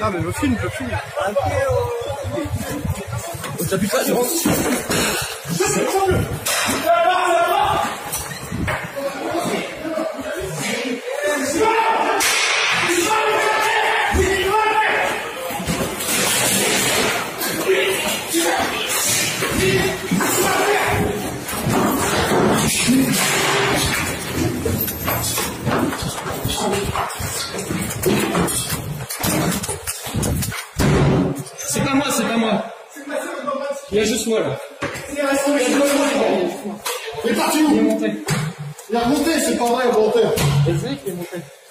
Non mais le film. T'as vu ça, c'est bon. C'est cool. C'est pas moi. Il y a juste moi là. Il est parti où ? Il est remonté, c'est pas vrai, il est remonté.